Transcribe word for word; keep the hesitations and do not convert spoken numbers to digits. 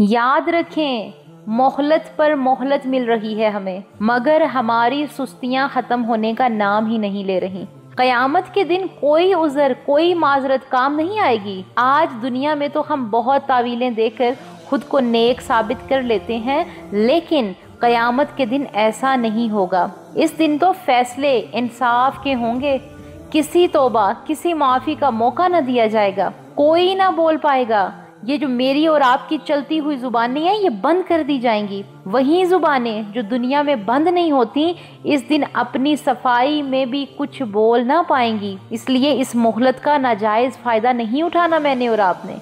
याद रखें, मोहलत पर मोहलत मिल रही है हमें, मगर हमारी सुस्तियां ख़त्म होने का नाम ही नहीं ले रही। क़यामत के दिन कोई उज़र, कोई माजरत काम नहीं आएगी। आज दुनिया में तो हम बहुत तावीलें देकर खुद को नेक साबित कर लेते हैं, लेकिन क़यामत के दिन ऐसा नहीं होगा। इस दिन तो फ़ैसले इंसाफ के होंगे। किसी तौबा, किसी माफ़ी का मौका न दिया जाएगा, कोई ना बोल पाएगा। ये जो मेरी और आपकी चलती हुई ज़ुबानें हैं, ये बंद कर दी जाएंगी। वही ज़ुबानें जो दुनिया में बंद नहीं होती, इस दिन अपनी सफाई में भी कुछ बोल ना पाएंगी। इसलिए इस मोहलत का नाजायज़ फ़ायदा नहीं उठाना मैंने और आपने।